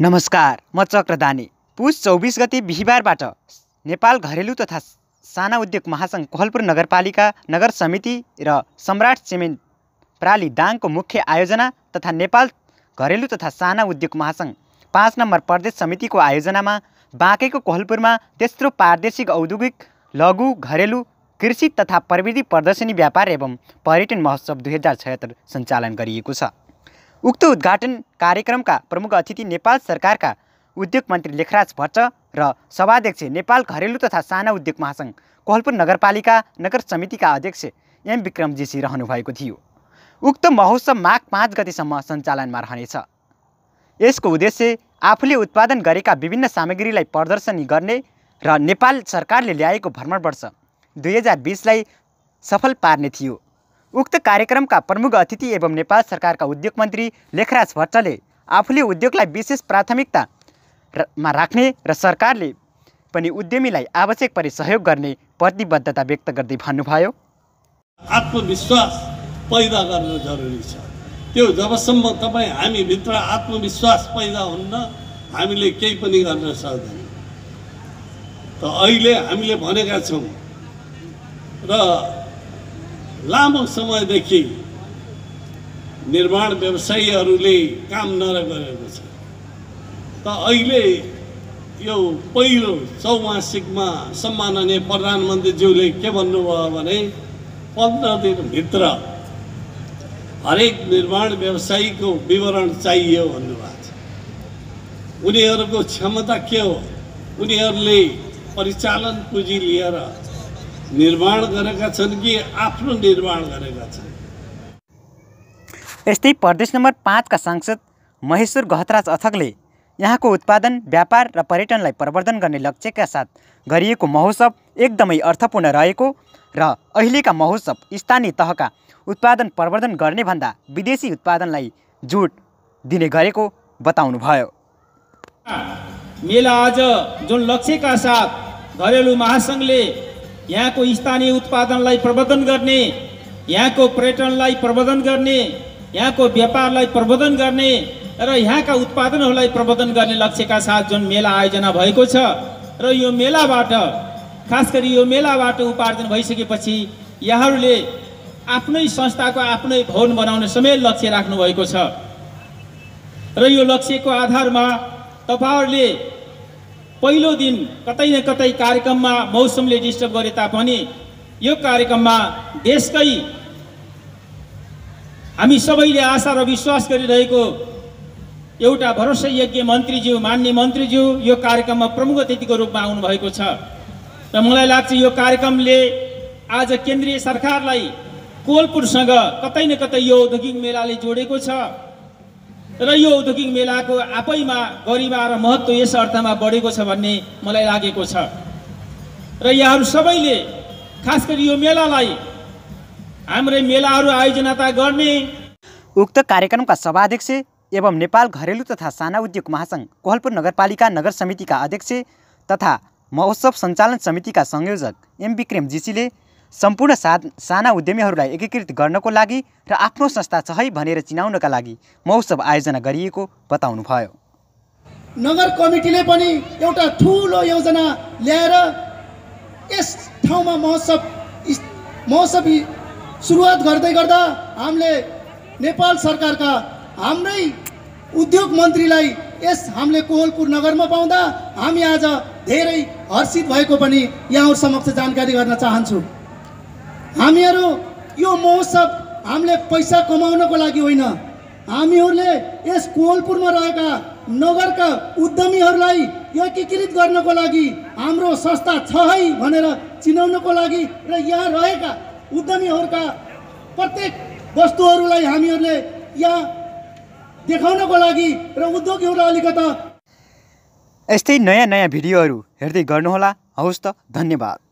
नमस्कार, म चक्र दानी। पुस 24 गते बिहीबारबाट नेपाल घरेलु तथा साना उद्योग महासंघ कोहलपुर नगरपालिका नगर समिति र सम्राट सिमेन्ट प्राली दाङको मुख्य आयोजना तथा नेपाल घरेलु तथा साना उद्योग महासंघ 5 नम्बर प्रदेश समितिको आयोजनामा बाँकेको कोहलपुरमा तेस्रो प्रादेशिक औद्योगिक लघु घरेलु कृषि तथा प्रविधि प्रदर्शनी व्यापार एवं पर्यटन महोत्सव 2076 सञ्चालन गरिएको छ। उक्त उद्घाटन कार्यक्रमका प्रमुख अतिथि नेपाल सरकारका उद्योग मन्त्री लेखराज भट्ट र सभाध्यक्ष नेपाल घरेलु तथा साना उद्योग महासंघ कोहलपुर नगरपालिका नगर समितिका अध्यक्ष एम विक्रमजीसी रहनु भएको थियो। उक्त महोत्सव माघ 5 गतेसम्म सञ्चालनमा रहनेछ। यसको उद्देश्य आफूले उत्पादन गरेका विभिन्न सामग्रीलाई प्रदर्शनी गर्ने र नेपाल सरकारले ल्याएको भ्रमण वर्ष 2020लाई सफल पार्ने थियो। उक्त कार्यक्रमका प्रमुख अतिथि एवं नेपाल सरकारका उद्योग मन्त्री लेखराज भट्टले आफूले उद्योगलाई विशेष प्राथमिकतामा राख्ने र सरकारले पनि उद्यमीलाई आवश्यक परी सहयोग गर्ने प्रतिबद्धता व्यक्त गर्दै भन्नुभयो, आत्मविश्वास पैदा गर्नु जरुरी छ। त्यो जबसम्म तपाई हामीभित्र आत्मविश्वास पैदा हुन्न, हामीले केही पनि गर्न सक्दैन। त अहिले हामीले भनेका छौँ र लामो समयदेखि निर्माण व्यवसायीहरूले काम नगरेको छ। त अहिले यो पहिलो 84 सम्माननीय प्रधानमन्त्रीज्यूले के भन्नुभयो भने 15 दिनभित्र हरेक निर्माण व्यवसायीको विवरण चाहियो भन्नुभएको छ। उनीहरूको क्षमता के हो? उनीहरूले परिचालन पुँजी लिएर निर्माण गरेका छन् कि आफ्नो निर्माण गरेका छन्? यस्तै प्रदेश नम्बर 5 का सांसद महेश्वर गहतराज अथकले यहाँको उत्पादन, व्यापार र पर्यटनलाई प्रवर्धन गर्ने लक्ष्यका साथ गरिएको महोत्सव एकदमै अर्थपूर्ण रहेको र अहिलेका महोत्सव स्थानीय तहका उत्पादन प्रवर्धन गर्ने भन्दा विदेशी उत्पादनलाई जोड दिने गरेको बताउनु भयो। मेला आज जुन लक्ष्यका साथ घरेलु महासंघले यहाँको स्थानीय उत्पादनलाई प्रवर्धन गर्ने, यहाँको पर्यटनलाई प्रवर्धन गर्ने, यहाँको व्यापारलाई प्रवर्धन गर्ने र यहाँका उत्पादनहरूलाई प्रवर्धन गर्ने लक्ष्यका साथ जुन मेला आयोजना भएको छ र यो मेलाबाट, खास गरी यो मेलाबाट उपार्जन भइसकेपछि यहाँहरूले आफ्नै संस्थाको आफ्नै भवन बनाउने समेत लक्ष्य राख्नु भएको छ र यो लक्ष्यको आधारमा तपाईहरूले पहिलो दिन कतै न कतै कार्यक्रममा मौसमले डिस्टर्ब गरे तापनि यो कार्यक्रममा देशकै हामी सबैले आशा र विश्वास गरिरहेको एउटा भरोसायोग्य मन्त्रीज्यू, मान्य मन्त्रीज्यू यो कार्यक्रममा प्रमुख अतिथिको रूपमा आउनुभएको छ र मलाई लाग्छ यो कार्यक्रमले आज केन्द्रीय सरकारलाई कोहलपुरसँग कतै न कतै यो औद्योगिक मेलाले जोडेको छ र यो औद्योगिक मेलाको आफैमा गरिमा र महत्त्व यस अर्थमा बढेको छ भन्ने मलाई लागेको छ र यहाँहरू सबैले खास गरी यो मेलालाई हाम्रो मेलाहरू आयोजना गर्ने। उक्त कार्यक्रमका सभाध्यक्ष एवं नेपाल घरेलु तथा साना उद्योग महासंघ कोहलपुर नगरपालिका नगर समितिका अध्यक्ष तथा महोत्सव सञ्चालन समितिका संयोजक एम विक्रमजीसीले सम्पूर्ण साना उद्यमीहरूलाई एकीकृत गर्नको लागि र आफ्नो संस्था सही भनेर चिनाउनका लागि महोत्सव आयोजना गरिएको बताउनुभयो। नगर कमिटीले पनि एउटा ठूलो योजना ल्याएर यस ठाउँमा महोत्सव सुरुवात गर्दै गर्दा हामीले नेपाल सरकारका हाम्रै उद्योग मन्त्रीलाई यस हामीले कोहलपुर नगरमा पाउँदा हामी आज धेरै हर्षित भएको पनि यहाँहरू समक्ष जानकारी गर्न चाहन्छु। हामीहरू यो महोत्सव हामीले पैसा कमाउनको लागि होइन, हामीहरूले यस कोहलपुरमा रहेका नगरका उद्यमीहरूलाई एकीकृत गर्नको लागि, हाम्रो संस्था छ है भनेर चिनाउनको लागि र यहाँ रहेका उद्यमीहरूका प्रत्येक वस्तुहरूलाई हामीहरूले यहाँ देखाउनको लागि र उद्योगीहरूलाई अलिकता। यस्तै नयाँ भिडियोहरू हेर्दै गर्नुहोला। हवस् त, धन्यवाद।